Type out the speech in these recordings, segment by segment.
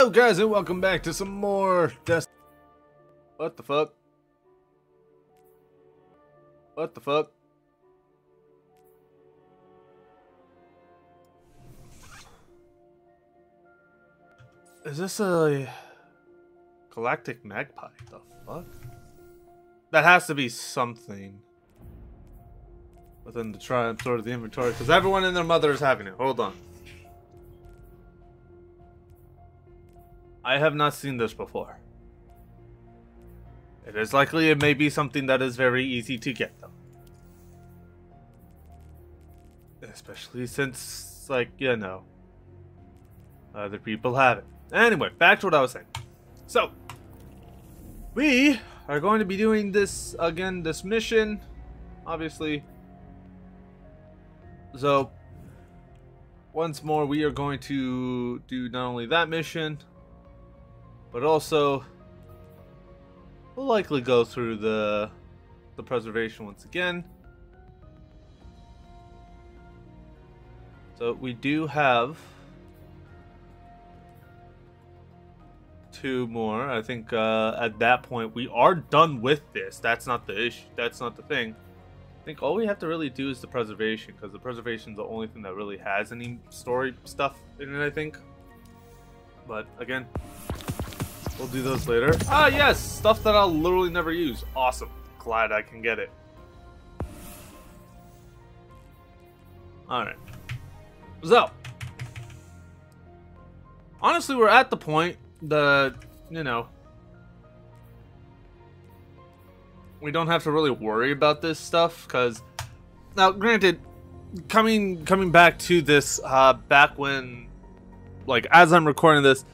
Hello guys and welcome back to some more Destiny. What the fuck? What the fuck? Is this a Galactic Magpie? The fuck? That has to be something within the triumph sort of the inventory, because everyone and their mother is having it. Hold on. I have not seen this before. It is likely it may be something that is very easy to get, though. Especially since, like, you know, other people have it. Anyway, back to what I was saying. So, we are going to be doing this again, this mission, obviously. So, once more, we are going to do not only that mission, but also, we'll likely go through the preservation once again. So we do have two more. I think at that point we are done with this. That's not the issue. That's not the thing. I think all we have to really do is the preservation, because the preservation is the only thing that really has any story stuff in it, I think. But again, we'll do those later. Ah, yes! Stuff that I'll literally never use. Awesome. Glad I can get it. Alright. So, honestly, we're at the point that, you know, we don't have to really worry about this stuff, because, now, granted, coming back to this, back when, like, as I'm recording this,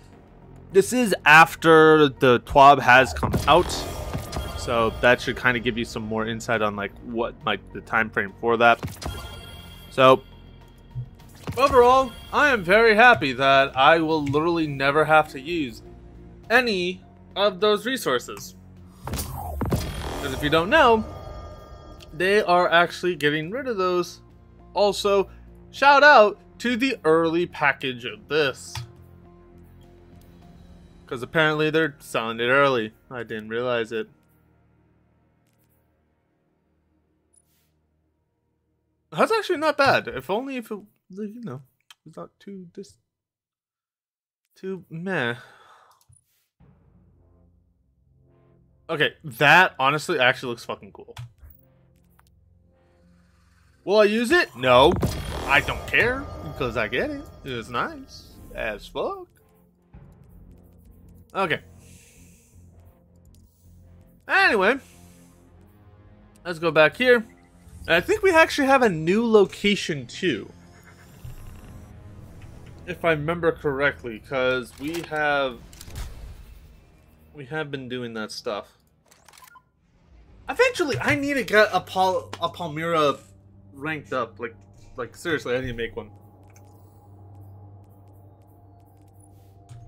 this is after the TWAB has come out, so that should kind of give you some more insight on like what the time frame for that. So overall, I am very happy that I will literally never have to use any of those resources. Because if you don't know, they are actually getting rid of those. Also, shout out to the early package of this, because apparently they're selling it early. I didn't realize it. That's actually not bad. If only if it, you know, it's not too too meh. Okay, that honestly actually looks fucking cool. Will I use it? No. I don't care, because I get it. It's nice as fuck. Okay. Anyway, let's go back here. And I think we actually have a new location too, if I remember correctly, because we have been doing that stuff. Eventually, I need to get a Palmyra ranked up. Like seriously, I need to make one.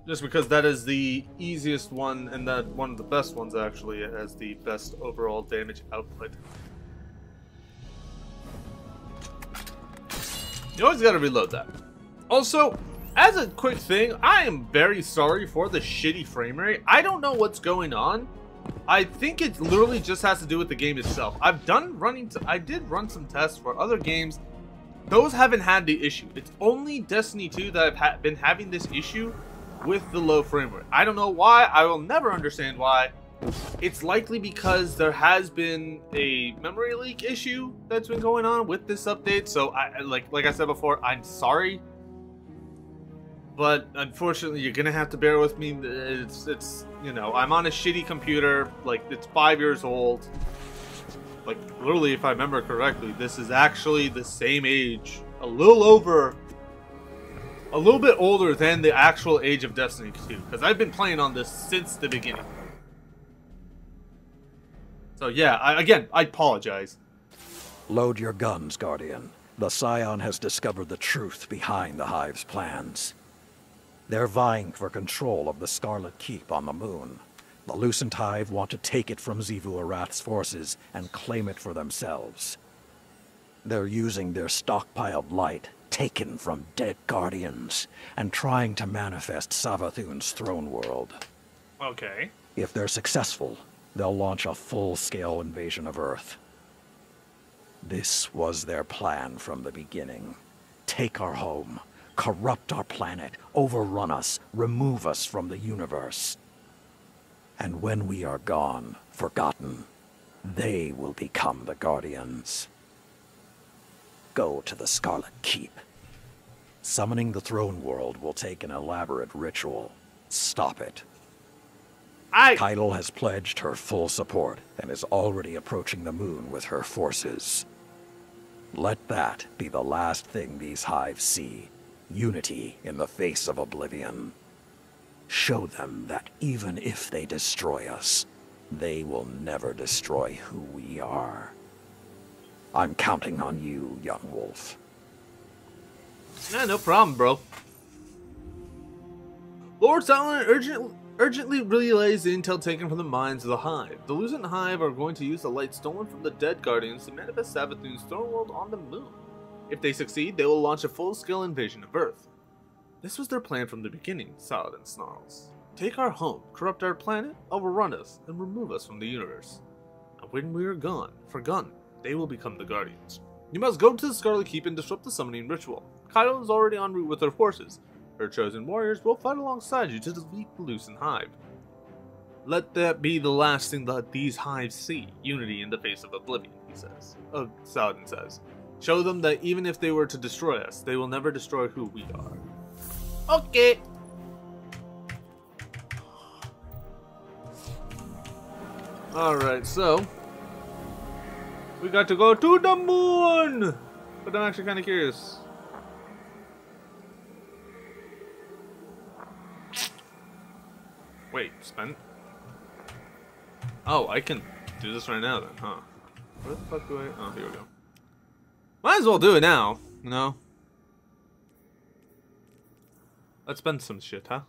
Just because that is the easiest one, and that one of the best ones actually. It has the best overall damage output. You always gotta reload that. Also, as a quick thing, I am very sorry for the shitty frame rate. I don't know what's going on. I think it literally just has to do with the game itself. I did run some tests for other games. Those haven't had the issue. It's only Destiny 2 that I've been having this issue with the low frame rate. I don't know why. I will never understand why. It's likely because there has been a memory leak issue that's been going on with this update. So I like I said before, I'm sorry, but unfortunately you're gonna have to bear with me. It's you know, I'm on a shitty computer. Like, it's 5 years old. Like, literally, if I remember correctly, this is actually the same age, a little bit older than the actual age of Destiny 2, because I've been playing on this since the beginning. So yeah, I apologize. Load your guns, Guardian. The Scion has discovered the truth behind the Hive's plans. They're vying for control of the Scarlet Keep on the moon. The Lucent Hive want to take it from Zivu Arath's forces and claim it for themselves. They're using their stockpiled light taken from dead guardians and trying to manifest Savathun's throne world. Okay. If they're successful, they'll launch a full-scale invasion of Earth. This was their plan from the beginning. Take our home, corrupt our planet, overrun us, remove us from the universe. And when we are gone, forgotten, they will become the Guardians. Go to the Scarlet Keep. Summoning the Throne World will take an elaborate ritual. Stop it. Kaidal has pledged her full support and is already approaching the moon with her forces. Let that be the last thing these hives see. Unity in the face of oblivion. Show them that even if they destroy us, they will never destroy who we are. I'm counting on you, young wolf. Yeah, no problem, bro. Lord Salon urgently relays the intel taken from the minds of the Hive. The Lucent Hive are going to use the light stolen from the dead Guardians to manifest Savathun's throne world on the moon. If they succeed, they will launch a full-scale invasion of Earth. This was their plan from the beginning, Saladin snarls. Take our home, corrupt our planet, overrun us, and remove us from the universe. And when we are gone, forgotten, they will become the Guardians. You must go to the Scarlet Keep and disrupt the summoning ritual. Kaidal is already en route with her forces. Her chosen warriors will fight alongside you to defeat the Lucent Hive. Let that be the last thing that these hives see, unity in the face of oblivion, he says. Saladin says. Show them that even if they were to destroy us, they will never destroy who we are. Okay. Alright, so we got to go to the moon! But I'm actually kind of curious. Wait, spent? Oh, I can do this right now then, huh? Where the fuck do I... Oh, here we go. Might as well do it now, you know? Let's spend some shit, huh?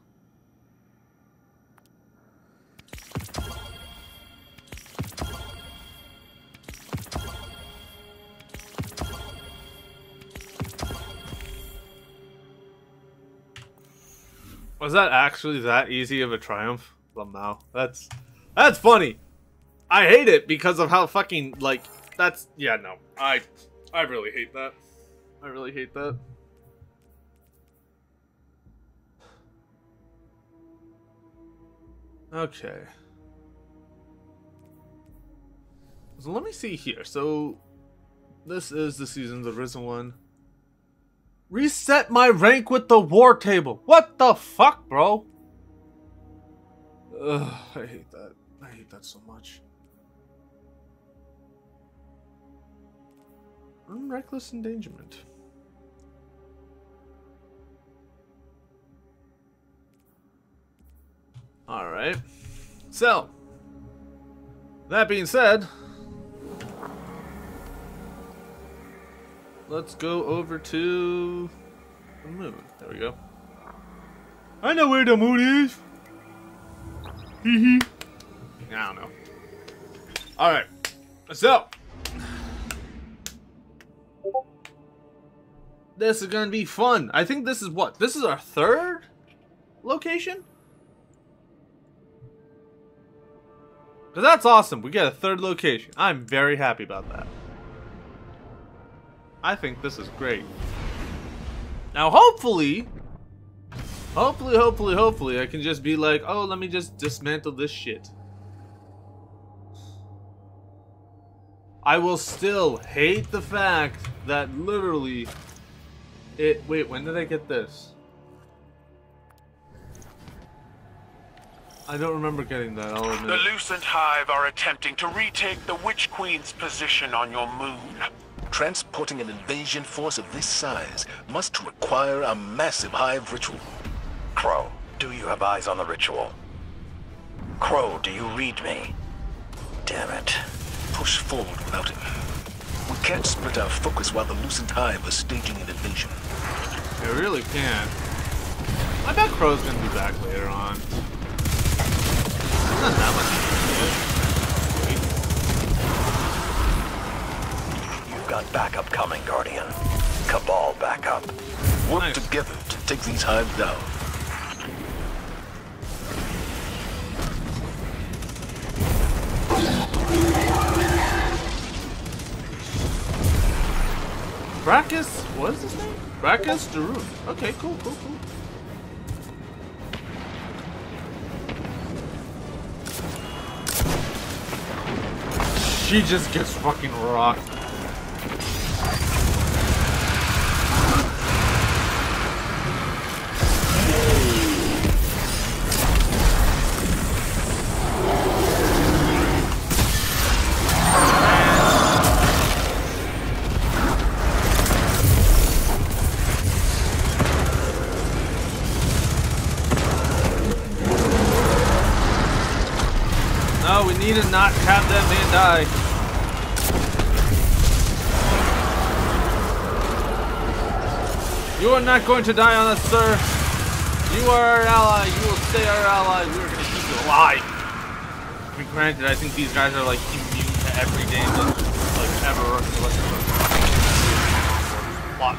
Was that actually that easy of a triumph? Wow, that's funny. I hate it because of how fucking like that's yeah no. I really hate that. I really hate that. Okay. So let me see here. So this is the Season of the Risen one. Reset my rank with the war table. What the fuck, bro? Ugh, I hate that. I hate that so much. Reckless endangerment. Alright. So, that being said, let's go over to the moon. There we go. I know where the moon is. Hee hee. I don't know. Alright. So. This is gonna be fun. I think this is what? This is our third location? Cause that's awesome. We got a third location. I'm very happy about that. I think this is great. Now hopefully I can just be like, oh, let me just dismantle this shit. I will still hate the fact that literally it, wait, when did I get this? I don't remember getting that. I'll admit. The Lucent Hive are attempting to retake the Witch Queen's position on your moon. Transporting an invasion force of this size must require a massive hive ritual. Crow, do you have eyes on the ritual? Crow, do you read me? Damn it. Push forward without it. We can't split our focus while the Lucent Hive are staging an invasion. They really can't. I bet Crow's gonna be back later on. There's not that much. Got backup coming, Guardian. Cabal back up. Work together to take these hives down. Ragus? What is his name? Ragus Darun. Okay, cool. She just gets fucking rocked. No, we need to not have that man die. You are not going to die on us, sir. You are our ally. You will stay our ally. We are going to keep you alive. I mean, granted, I think these guys are like immune to every danger, like ever. Watch.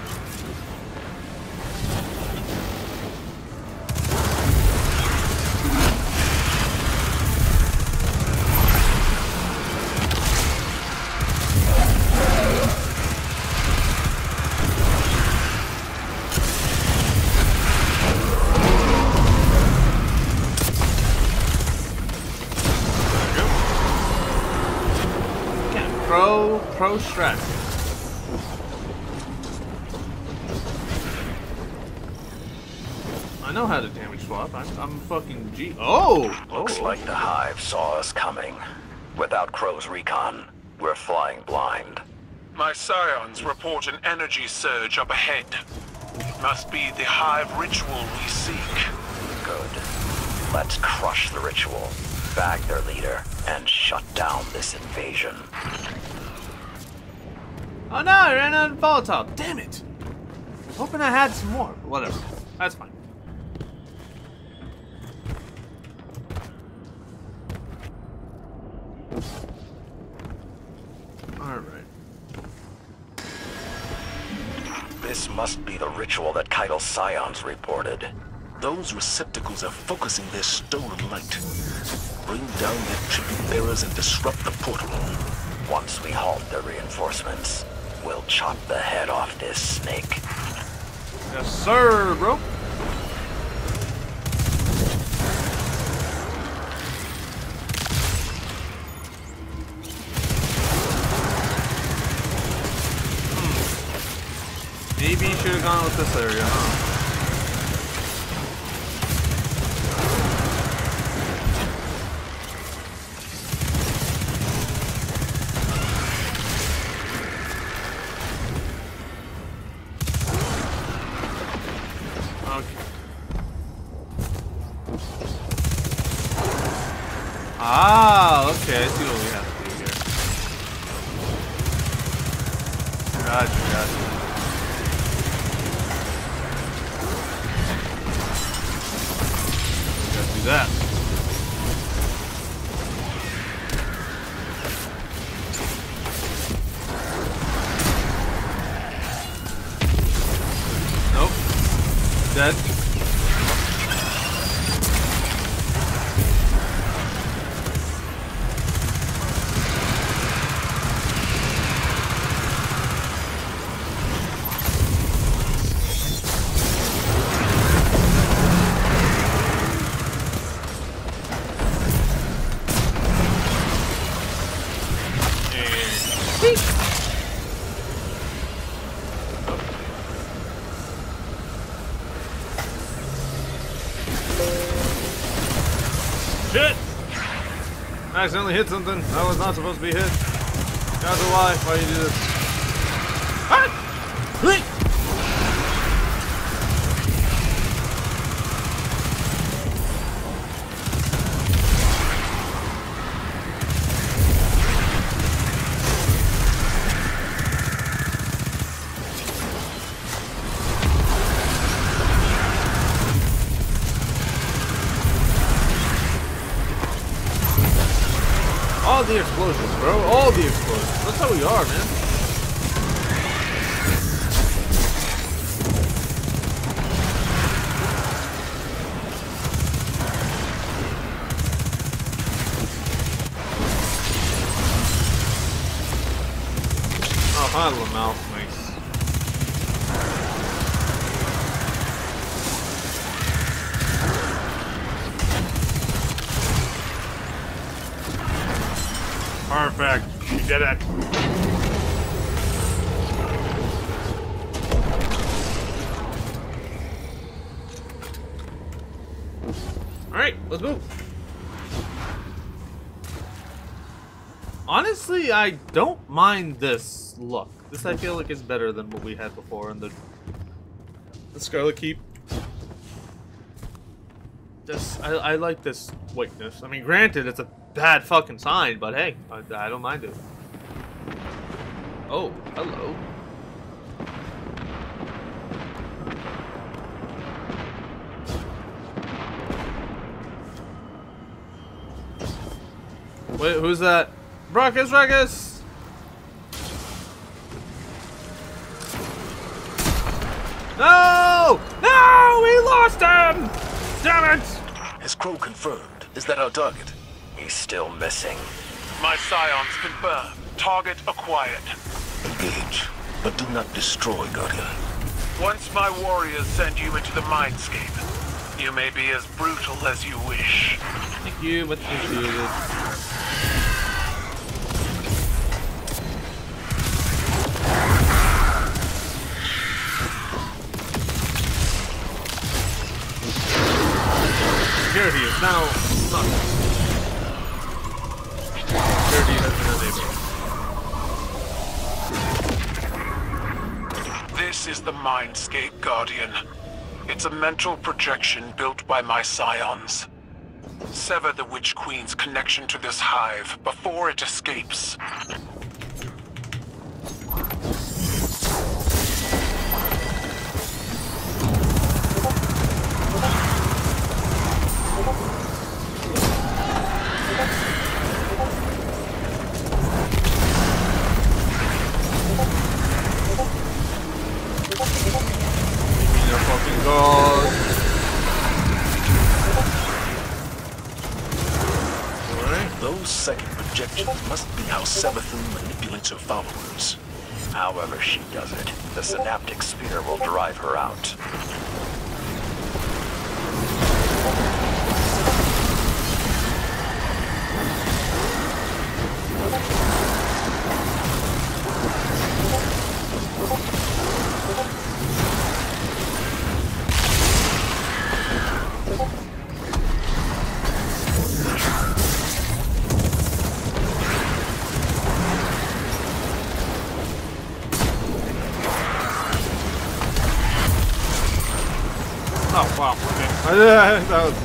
Stress. I know how to damage swap. I'm fucking G. Looks like the hive saw us coming. Without Crow's recon, we're flying blind. My scions report an energy surge up ahead. It must be the hive ritual we seek. Good. Let's crush the ritual, bag their leader, and shut down this invasion. Oh no, I ran out of volatile. Damn it! I was hoping I had some more, but whatever. That's fine. Alright. This must be the ritual that Kaidal Scions reported. Those receptacles are focusing their stolen light. Bring down their tribute bearers and disrupt the portal. Once we halt their reinforcements, we'll chop the head off this snake. Yes, sir, bro. Maybe you should have gone with this area, huh? I accidentally hit something. I was not supposed to be hit. Guys, why you do this? The explosions, bro. All the explosions. That's how we are, man. I love mouth mice. Perfect. She did it. Alright, let's move. Honestly, I don't mind this look. This I feel like is better than what we had before in the Scarlet Keep. This, I like this whiteness. I mean, granted, it's a bad fucking sign, but hey, I don't mind it. Oh, hello. Wait, who's that? Ruckus, Ruckus! No! No! We lost him! Damn it! Has Crow confirmed? Is that our target? He's still missing. My scions confirm. Target acquired. Engage, but do not destroy, Guardian. Once my warriors send you into the Mindscape, you may be as brutal as you wish. Thank you, but thank you. Here he is now. Suck. Dirty has been enabled. This is the Mindscape, Guardian. It's a mental projection built by my scions. Sever the Witch Queen's connection to this hive before it escapes. Savathun manipulates her followers. However she does it, the synaptic spear will drive her out.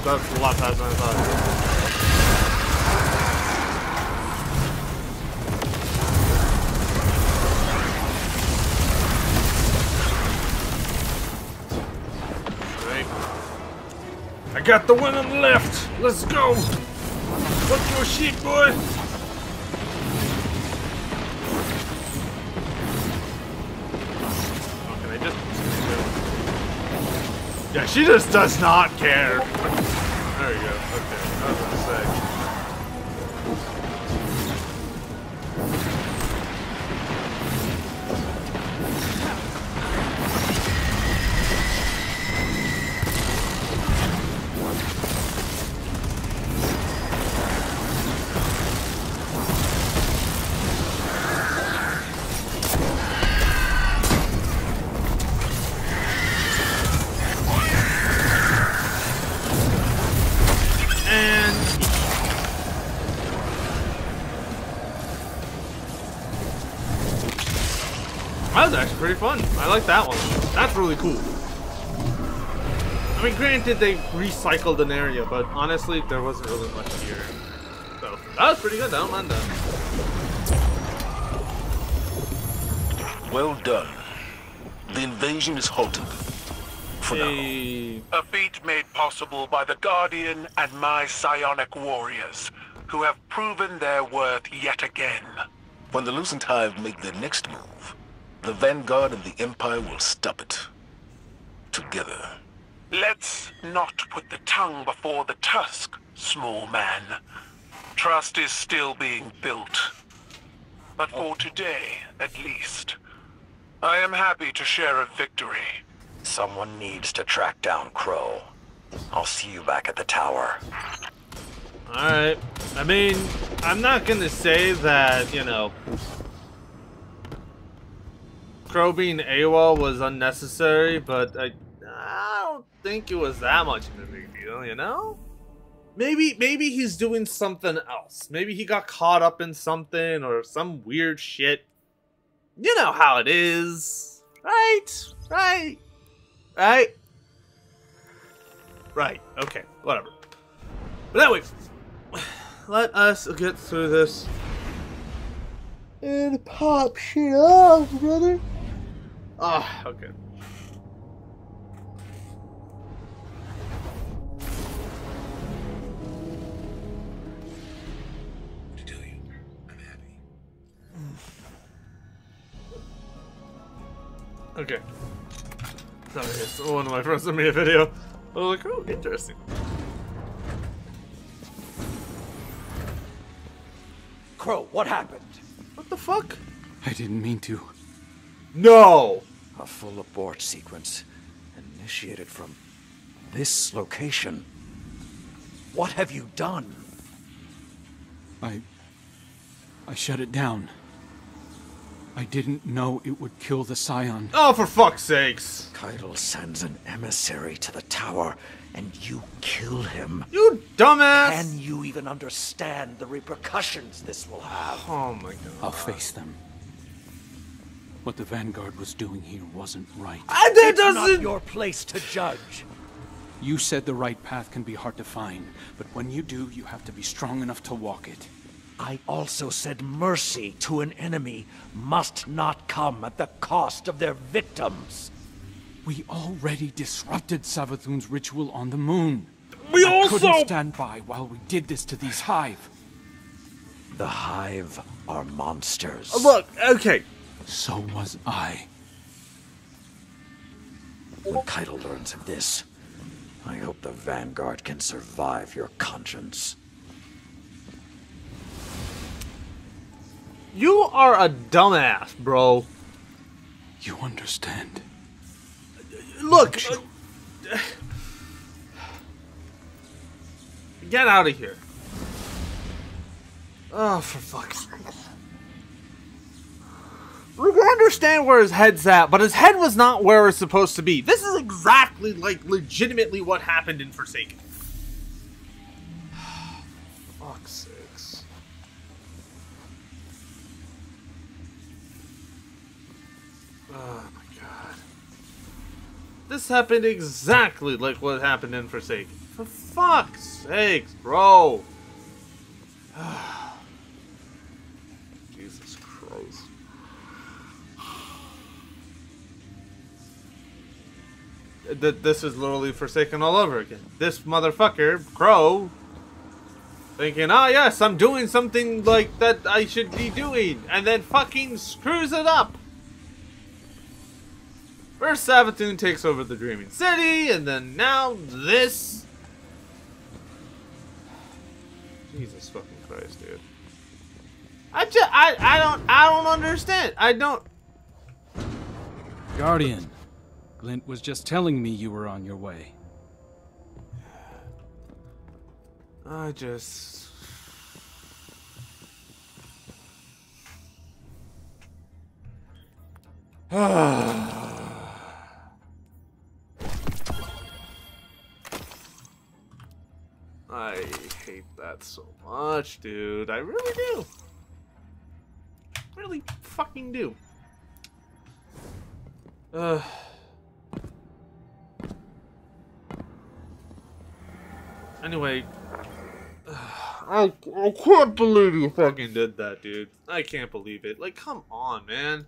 That's a lot faster than I thought. Right. I got the one on the left. Let's go. Fuck your sheep, boy. Yeah, she just does not care. There we go. Okay, I was gonna say. Pretty fun. I like that one. That's really cool. I mean, granted, they recycled an area, but honestly, there wasn't really much here. So, that was pretty good. I don't mind that. Well done. The invasion is halted. For now. A feat made possible by the Guardian and my psionic warriors, who have proven their worth yet again. When the Lucent Hive make their next move, the Vanguard and the Empire will stop it. Together. Let's not put the tongue before the tusk, small man. Trust is still being built. But for today, at least, I am happy to share a victory. Someone needs to track down Crow. I'll see you back at the tower. Alright. I mean, I'm not gonna say that, you know, Crow being AWOL was unnecessary, but I don't think it was that much of a big deal, you know? Maybe he's doing something else. Maybe he got caught up in something or some weird shit. You know how it is. Right, okay, whatever. But anyway, let us get through this and pop shit off, brother. Ah, oh, okay. Okay. Sorry, it's one of my friends sent me a video. I was like, oh, interesting. Crow, what happened? What the fuck? I didn't mean to. No! A full abort sequence initiated from this location. What have you done? I shut it down. I didn't know it would kill the Scion. Oh, for fuck's sakes! Kaidal sends an emissary to the tower, and you kill him. You dumbass! Can you even understand the repercussions this will have? Oh my god. I'll face them. What the Vanguard was doing here wasn't right. It's not your place to judge. You said the right path can be hard to find, but when you do, you have to be strong enough to walk it. I also said mercy to an enemy must not come at the cost of their victims. We already disrupted Savathun's ritual on the moon. I couldn't stand by while we did this to these Hive. The Hive are monsters. Oh, look, okay. So was I. When Kaidal learns of this, I hope the Vanguard can survive your conscience. You are a dumbass, bro. You understand? Look! Get out of here. Oh, for fuck's sake. We understand where his head's at, but his head was not where it's supposed to be. This is exactly, like, legitimately what happened in Forsaken. Fuck's sake. Oh my god. This happened exactly like what happened in Forsaken. For fuck's sakes, bro! Jesus Christ. This is literally Forsaken all over again. This motherfucker, Crow, thinking, ah yes, I'm doing something like that I should be doing, and then fucking screws it up! First, Savathun takes over the Dreaming City, and then now this. Jesus fucking Christ, dude! I don't understand. I don't. Guardian, Glint was just telling me you were on your way. I hate that so much, dude. I really do. Really fucking do. Anyway, I can't believe you fucking did that, dude. I can't believe it. Like, come on, man.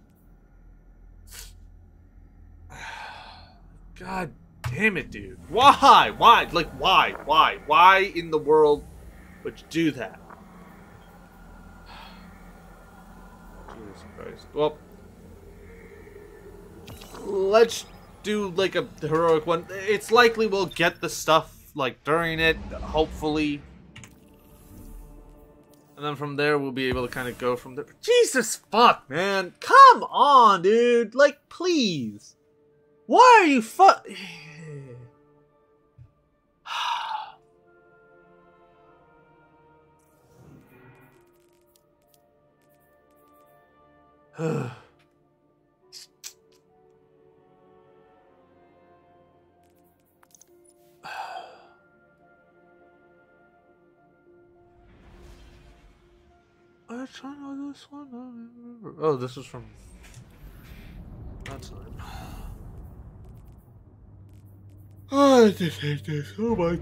God damn it, dude. Why? Why? Like, why? Why? Why in the world would you do that? Jesus Christ. Well, let's do, like, a heroic one. It's likely we'll get the stuff, like, during it, hopefully. And then from there, we'll be able to kind of go from there. Jesus fuck, man. Come on, dude. Like, please. Why are you I'm trying to do this one. I don't remember. Oh, this was from that time. I just hate this so much.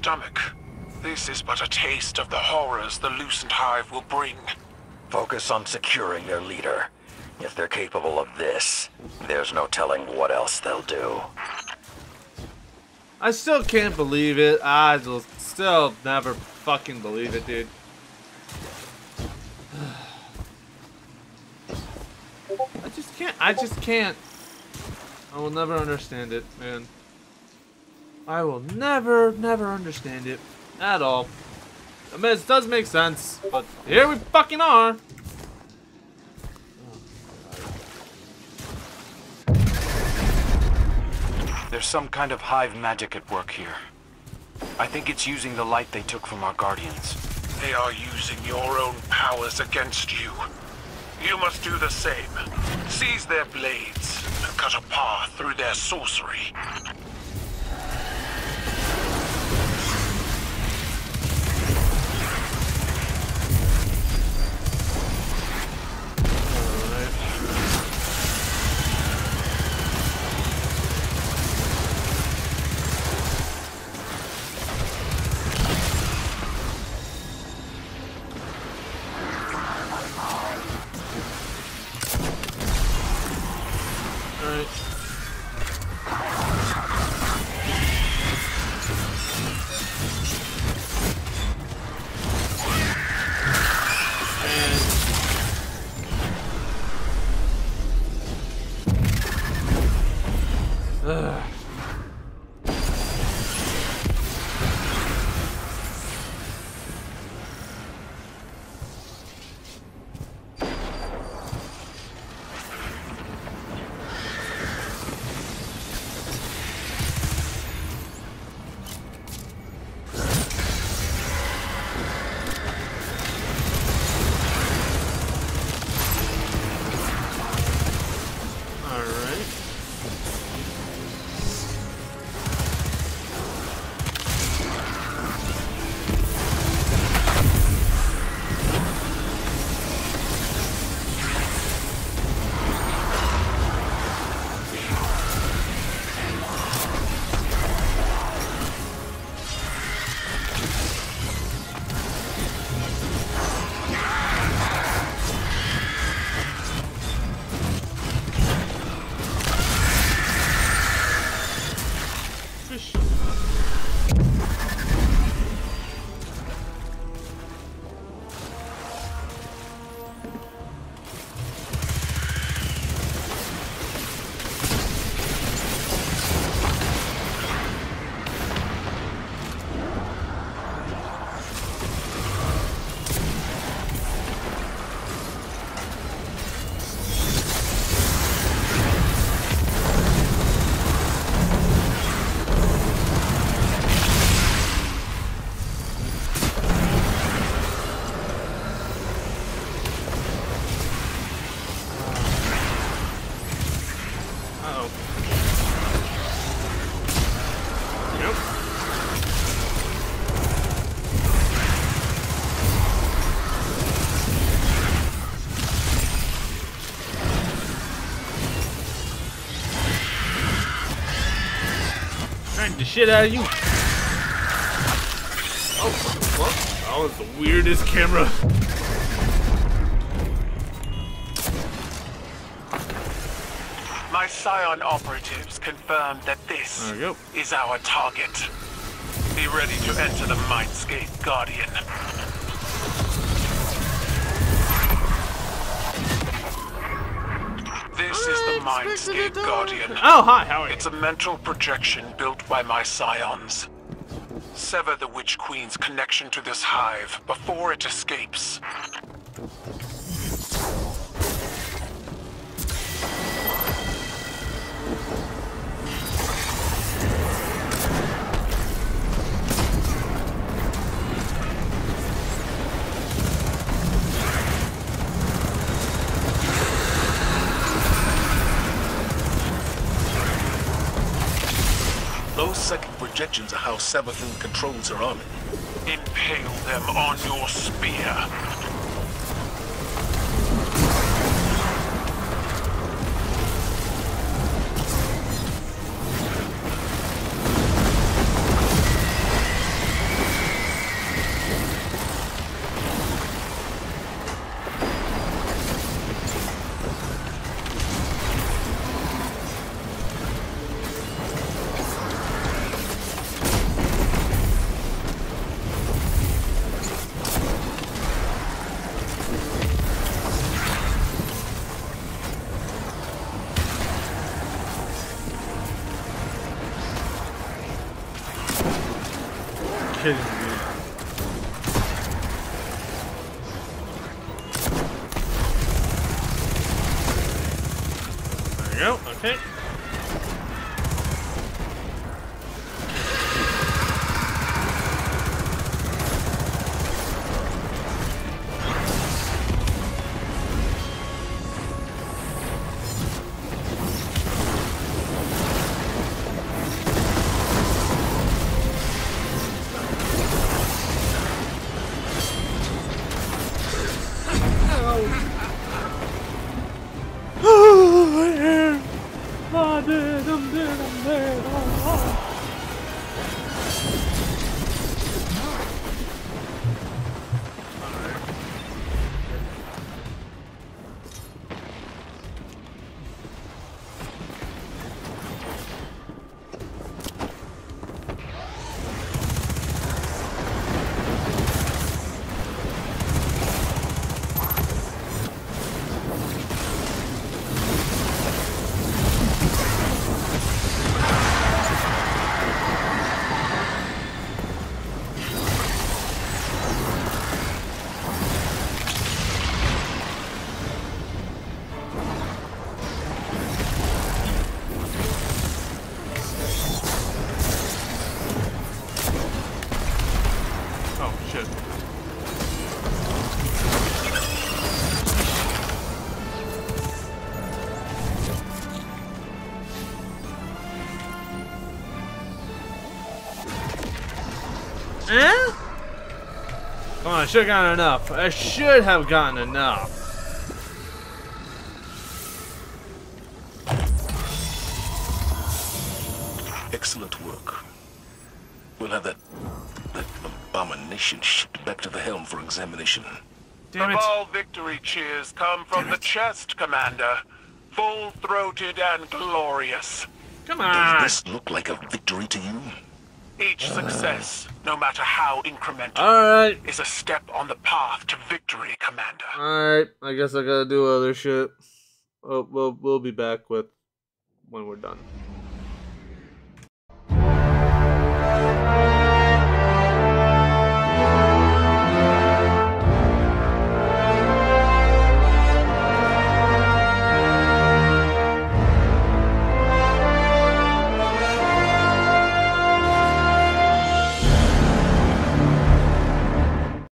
Stomach. This is but a taste of the horrors the Lucent Hive will bring. Focus on securing their leader. If they're capable of this, there's no telling what else they'll do. I still can't believe it. I will still never fucking believe it, dude. I just can't. I just can't. I will never understand it, man. I will never understand it at all. I mean, it does make sense, but here we fucking are. There's some kind of hive magic at work here. I think it's using the light they took from our guardians. They are using your own powers against you. You must do the same. Seize their blades and cut a path through their sorcery. smacked the shit out of you. Oh, what the fuck? That was the weirdest camera. My Scion operatives confirmed that this is our target. Be ready to enter the Mindscape, Guardian. This is the Mindscape, Guardian. Oh, hi, how are you? It's a mental projection built by my Scions. Sever the Witch Queen's connection to this hive before it escapes. Projections are how Savathun controls her army. Impale them on your spear. I should have gotten enough. I should have gotten enough. Excellent work. We'll have that abomination shit back to the helm for examination. Damn it. The ball victory cheers come from the chest, Commander. Full-throated and glorious. Come on. Does this look like a victory to you? Each success, no matter how incremental, is a step on the path to victory, Commander. Alright, I guess I gotta do other shit. We'll be back when we're done.